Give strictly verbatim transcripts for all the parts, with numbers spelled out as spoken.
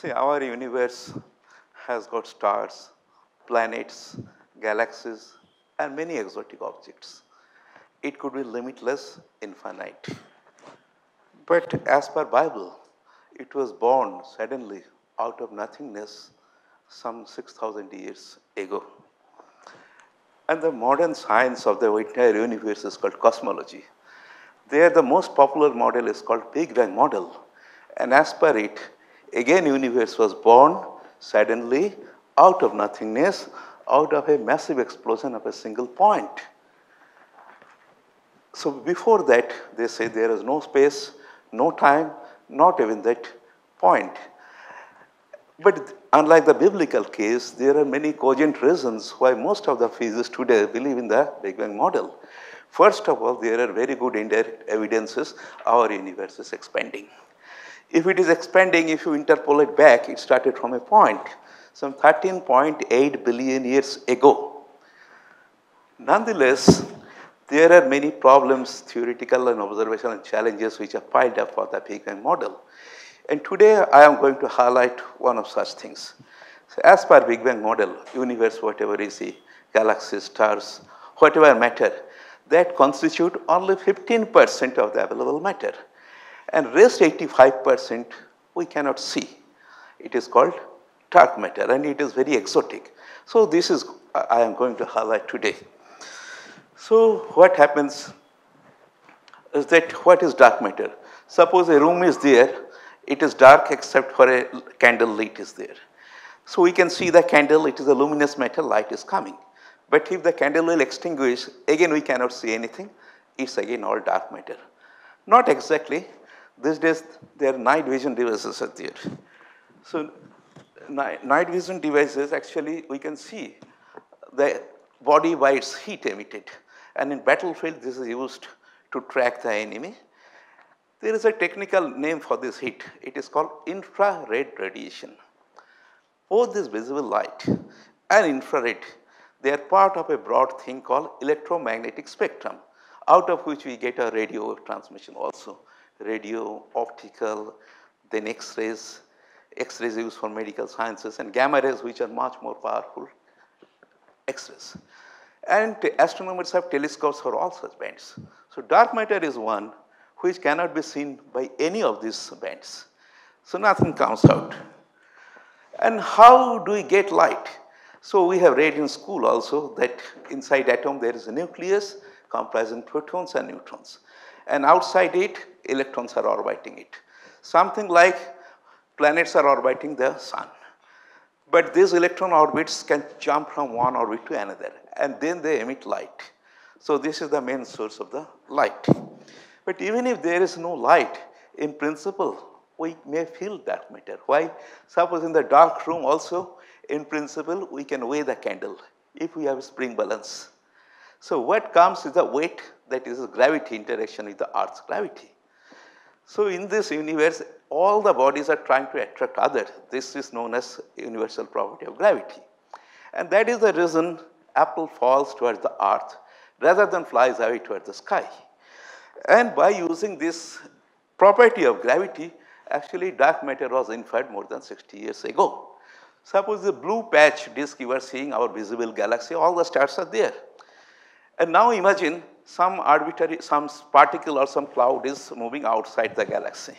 See, our universe has got stars, planets, galaxies and many exotic objects. It could be limitless, infinite. But as per Bible, it was born suddenly out of nothingness some six thousand years ago. And the modern science of the entire universe is called cosmology. There the most popular model is called Big Bang Model. And as per it, again universe was born suddenly out of nothingness, out of a massive explosion of a single point. So before that, they say there is no space, no time, not even that point. But unlike the biblical case, there are many cogent reasons why most of the physicists today believe in the Big Bang model. First of all, there are very good indirect evidences our universe is expanding. If it is expanding, if you interpolate back, it started from a point, some thirteen point eight billion years ago. Nonetheless, there are many problems, theoretical and observational challenges which are piled up for the Big Bang model. And today I am going to highlight one of such things. So as per Big Bang model, universe, whatever you see, galaxies, stars, whatever matter, that constitute only fifteen percent of the available matter. And rest eighty-five percent we cannot see. It is called dark matter and it is very exotic. So this is I am going to highlight today. So what happens is that what is dark matter? Suppose a room is there. It is dark except for a candle light is there. So we can see the candle, it is a luminous matter, light is coming. But if the candle will extinguish, again we cannot see anything, it's again all dark matter. Not exactly, these days there are night vision devices are there. So night vision devices, actually we can see the body by its heat emitted. And in battlefield this is used to track the enemy. There is a technical name for this heat. It is called infrared radiation. Both this visible light and infrared, they are part of a broad thing called electromagnetic spectrum, out of which we get a radio transmission also. Radio, optical, then X-rays. X-rays used for medical sciences and gamma rays, which are much more powerful, X-rays. And astronomers have telescopes for all such bands. So dark matter is one which cannot be seen by any of these bands. So nothing comes out. And how do we get light? So we have read in school also that inside atom there is a nucleus comprising protons and neutrons. And outside it, electrons are orbiting it. Something like planets are orbiting the sun. But these electron orbits can jump from one orbit to another. And then they emit light. So this is the main source of the light. But even if there is no light, in principle, we may feel dark matter. Why? Suppose in the dark room also, in principle, we can weigh the candle if we have a spring balance. So what comes is the weight, that is gravity interaction with the Earth's gravity. So in this universe, all the bodies are trying to attract others. This is known as universal property of gravity. And that is the reason apple falls towards the Earth rather than flies away towards the sky. And by using this property of gravity, actually dark matter was inferred more than sixty years ago. Suppose the blue patch disk you are seeing, our visible galaxy, all the stars are there. And now imagine some arbitrary, some particle or some cloud is moving outside the galaxy.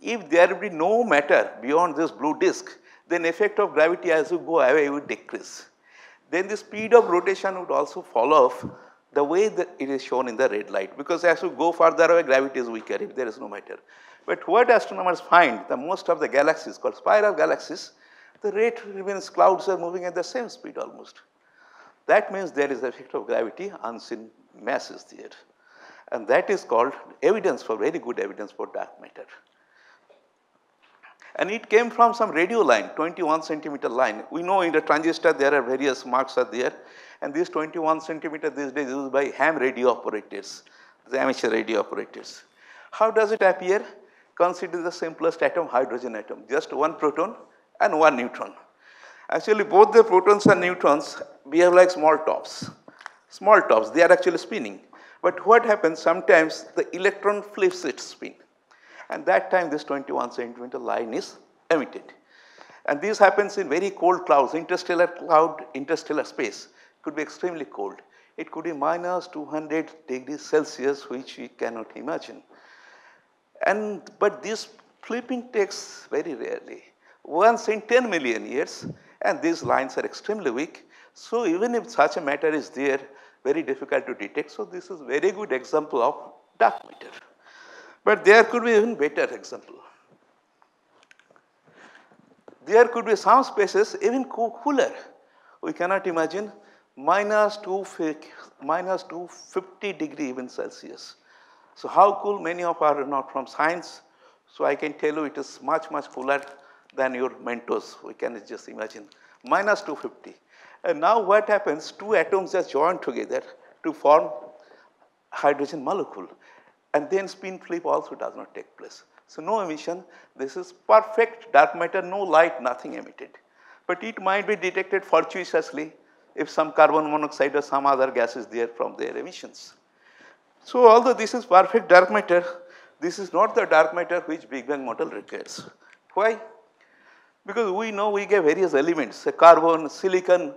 If there be no matter beyond this blue disk, then effect of gravity as you go away would decrease. Then the speed of rotation would also fall off, the way that it is shown in the red light, because as you go farther away, gravity is weaker if there is no matter. But what astronomers find, the most of the galaxies called spiral galaxies, the rate remains clouds are moving at the same speed almost. That means there is the effect of gravity, unseen masses there. And that is called evidence for, very good evidence for dark matter. And it came from some radio line, twenty-one centimeter line. We know in the transistor there are various marks are there. And this twenty-one centimeter these days is used by ham radio operators, the amateur radio operators. How does it appear? Consider the simplest atom, hydrogen atom, just one proton and one neutron. Actually, both the protons and neutrons behave like small tops. Small tops, they are actually spinning. But what happens? Sometimes the electron flips its spin. And that time this twenty-one centimeter line is emitted. And this happens in very cold clouds, interstellar cloud, interstellar space could be extremely cold. It could be minus two hundred degrees Celsius, which we cannot imagine. And, but this flipping takes very rarely, once in ten million years, and these lines are extremely weak. So even if such a matter is there, very difficult to detect. So this is very good example of dark matter. But there could be even better example. There could be some spaces even cooler. We cannot imagine minus two fifty degrees even Celsius. So how cool? Many of us are not from science. So I can tell you it is much, much cooler than your Mentos. We can just imagine minus two fifty. And now what happens? Two atoms are joined together to form hydrogen molecule. And then spin flip also does not take place. So no emission. This is perfect dark matter, no light, nothing emitted. But it might be detected fortuitously if some carbon monoxide or some other gas is there from their emissions. So although this is perfect dark matter, this is not the dark matter which Big Bang model requires. Why? Because we know we get various elements, carbon, silicon,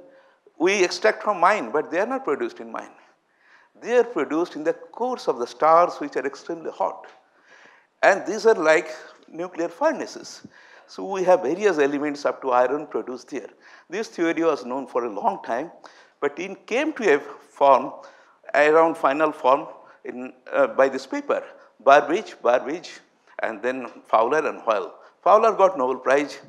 we extract from mine, but they are not produced in mine. They are produced in the cores of the stars which are extremely hot. And these are like nuclear furnaces. So we have various elements up to iron produced there. This theory was known for a long time, but it came to a form, around final form in, uh, by this paper, Burbage, Burbage, and then Fowler and Hoyle. Fowler got Nobel Prize,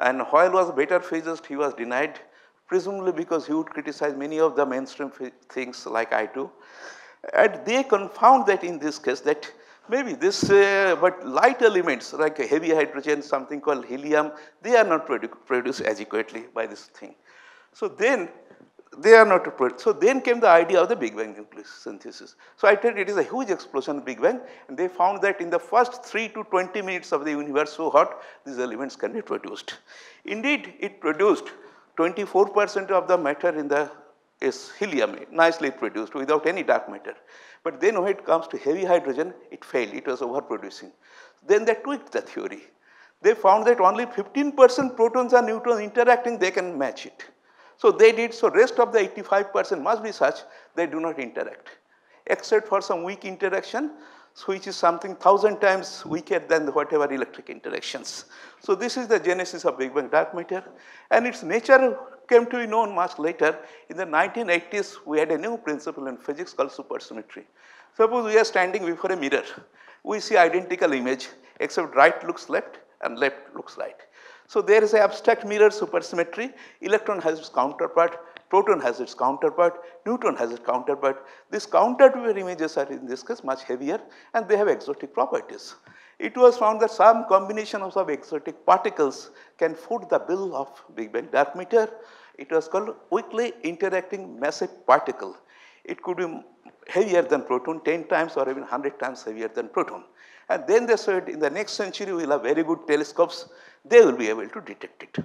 and Hoyle was a better physicist, he was denied, presumably because he would criticize many of the mainstream things like I do. And they confound that in this case that maybe this, uh, but light elements like heavy hydrogen, something called helium, they are not produ produced adequately by this thing. So then they are not produced. So then came the idea of the Big Bang nucleosynthesis. So I told it is a huge explosion of Big Bang, and they found that in the first three to twenty minutes of the universe so hot, these elements can be produced. Indeed, it produced twenty-four percent of the matter in the is helium, nicely produced without any dark matter. But then when it comes to heavy hydrogen, it failed, it was overproducing. Then they tweaked the theory. They found that only fifteen percent protons and neutrons interacting, they can match it. So they did, so rest of the eighty-five percent must be such, they do not interact. Except for some weak interaction, which is something thousand times weaker than whatever electric interactions. So this is the genesis of Big Bang dark matter, and its nature came to be known much later. In the nineteen eighties, we had a new principle in physics called supersymmetry. Suppose we are standing before a mirror. We see identical image, except right looks left and left looks right. So there is an abstract mirror supersymmetry. Electron has its counterpart, proton has its counterpart, neutron has its counterpart. These counterpart images are in this case much heavier, and they have exotic properties. It was found that some combination of some exotic particles can foot the bill of Big Bang dark matter. It was called weakly interacting massive particle. It could be heavier than proton, ten times or even one hundred times heavier than proton. And then they said in the next century we will have very good telescopes, they will be able to detect it.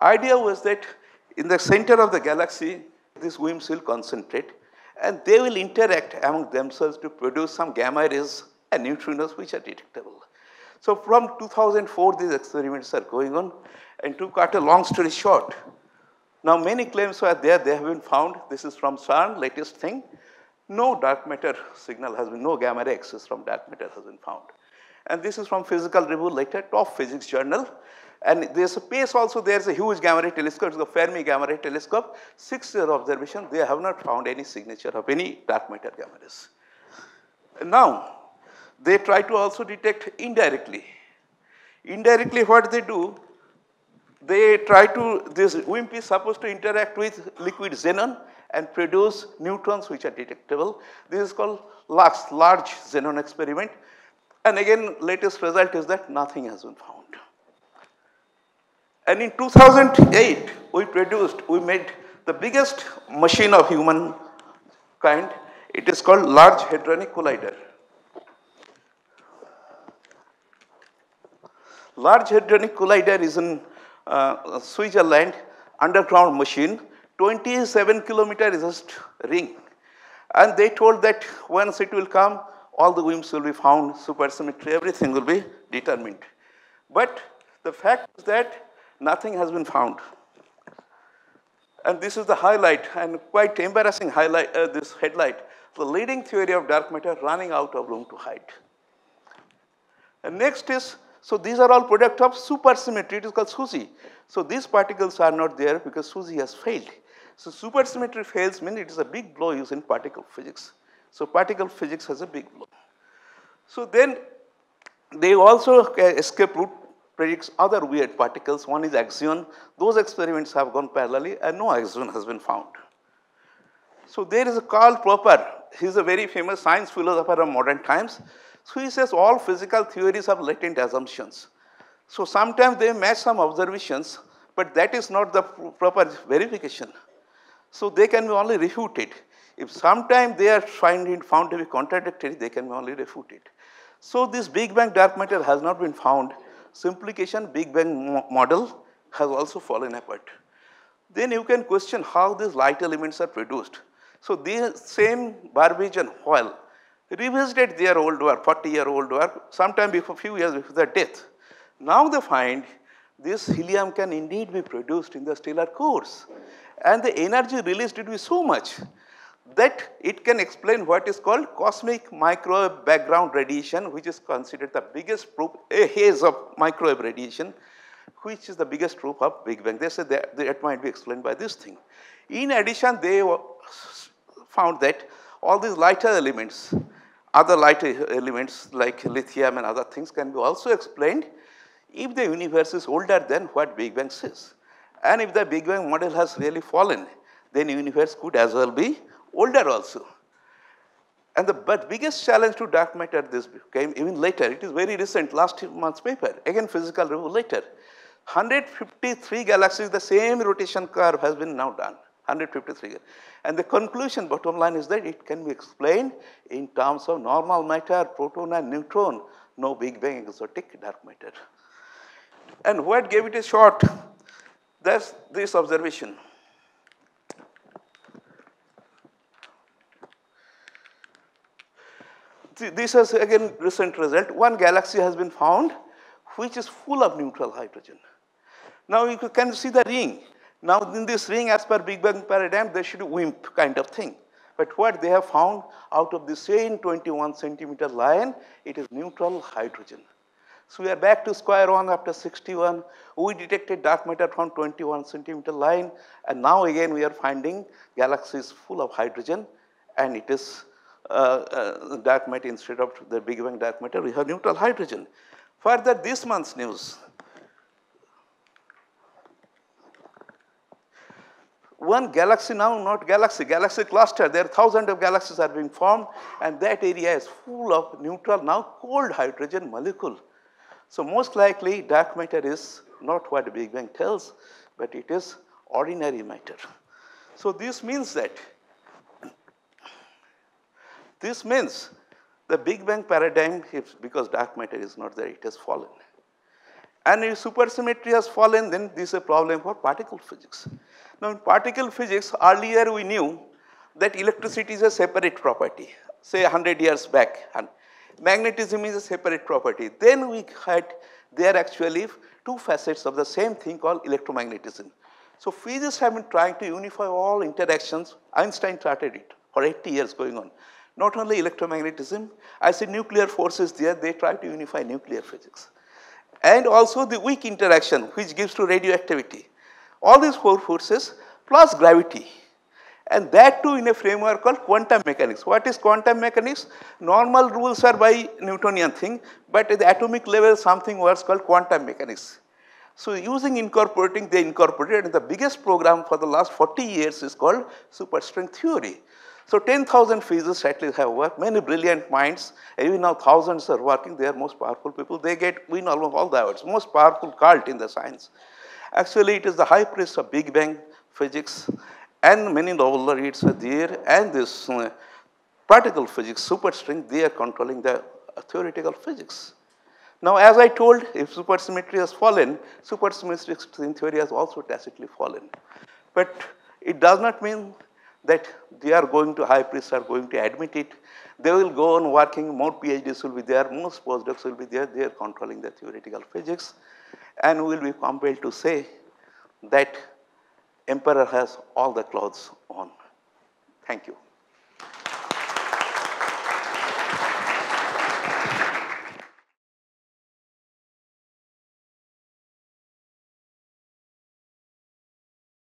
Idea was that in the center of the galaxy, these WIMPs will concentrate and they will interact among themselves to produce some gamma rays and neutrinos which are detectable. So from two thousand four, these experiments are going on, and to cut a long story short, now many claims are there, they have been found. This is from CERN, latest thing. No dark matter signal has been, no gamma ray access from dark matter has been found. And this is from Physical Review Letters, top physics journal. And there's a space also, there's a huge gamma ray telescope, it's the Fermi gamma ray telescope. Six-year observation, they have not found any signature of any dark matter gamma rays. Now, they try to also detect indirectly. Indirectly, what they do, they try to, this WIMP is supposed to interact with liquid xenon and produce neutrons which are detectable. This is called Lux, large xenon experiment. And again, latest result is that nothing has been found. And in two thousand eight, we produced, we made the biggest machine of human kind. It is called Large Hadron Collider. Large Hadron Collider is in uh, Switzerland, underground machine, twenty-seven kilometer resist ring. And they told that once it will come, all the WIMPs will be found, supersymmetry, everything will be determined. But the fact is that nothing has been found. And this is the highlight, and quite embarrassing highlight, uh, this headlight, the leading theory of dark matter running out of room to hide. And next is, so these are all product of supersymmetry, it is called SUSY. So these particles are not there because SUSY has failed. So supersymmetry fails means it is a big blow used in particle physics. So particle physics has a big blow. So then they also escape route predicts other weird particles. One is axion. Those experiments have gone parallelly and no axion has been found. So there is a Karl Popper. He is a very famous science philosopher of modern times. So he says all physical theories have latent assumptions. So sometimes they match some observations, but that is not the proper verification. So they can be only refuted. If sometimes they are found to be contradictory, they can be only refuted. So this Big Bang dark matter has not been found. So implication Big Bang model has also fallen apart. Then you can question how these light elements are produced. So the same Burbage and Hoyle revisited their old work, forty year old work, sometime before few years before their death. Now they find this helium can indeed be produced in the stellar cores. And the energy released would be so much that it can explain what is called cosmic microwave background radiation, which is considered the biggest proof, a haze of microwave radiation, which is the biggest proof of Big Bang. They said that, that might be explained by this thing. In addition, they found that all these lighter elements, other lighter elements like lithium and other things can be also explained if the universe is older than what Big Bang says. And if the Big Bang model has really fallen, then universe could as well be older also. And the but biggest challenge to dark matter, this came even later. It is very recent, last month's paper, again Physical Review Letters. one hundred fifty-three galaxies, the same rotation curve has been now done, one hundred fifty-three. And the conclusion, bottom line, is that it can be explained in terms of normal matter, proton and neutron, no Big Bang exotic dark matter. And what gave it a shot? That's this observation. This is again recent result. One galaxy has been found which is full of neutral hydrogen. Now you can see the ring. Now in this ring, as per Big Bang paradigm, there should be WIMP kind of thing. But what they have found out of the same twenty-one centimeter line, it is neutral hydrogen. So we are back to square one after sixty-one. We detected dark matter from twenty-one centimeter line, and now again we are finding galaxies full of hydrogen, and it is uh, uh, dark matter instead of the Big Bang dark matter. We have neutral hydrogen. Further, this month's news. One galaxy now, not galaxy, galaxy cluster. There are thousands of galaxies are being formed, and that area is full of neutral, now cold hydrogen molecule. So most likely dark matter is not what Big Bang tells, but it is ordinary matter. So this means that, this means the Big Bang paradigm, if, because dark matter is not there, it has fallen. And if supersymmetry has fallen, then this is a problem for particle physics. Now in particle physics, earlier we knew that electricity is a separate property, say one hundred years back. Magnetism is a separate property. Then we had, there actually two facets of the same thing called electromagnetism. So physicists have been trying to unify all interactions. Einstein started it for eighty years going on. Not only electromagnetism, I said nuclear forces there, they try to unify nuclear physics. And also the weak interaction, which gives to radioactivity. All these four forces plus gravity. And that too in a framework called quantum mechanics. What is quantum mechanics? Normal rules are by Newtonian thing, but at the atomic level something was called quantum mechanics. So using incorporating, they incorporated, and the biggest program for the last forty years is called superstring theory. So ten thousand physicists at least have worked, many brilliant minds, and even now thousands are working, they are most powerful people. They get win almost all the awards, most powerful cult in the science. Actually it is the high priest of Big Bang physics, and many laureates are there, and this uh, particle physics, superstring, they are controlling the uh, theoretical physics. Now as I told, if supersymmetry has fallen, supersymmetry theory has also tacitly fallen. But it does not mean that they are going to, high priests are going to admit it. They will go on working, more PhDs will be there, most postdocs will be there, they are controlling the theoretical physics. And we will be compelled to say that Emperor has all the clothes on. Thank you.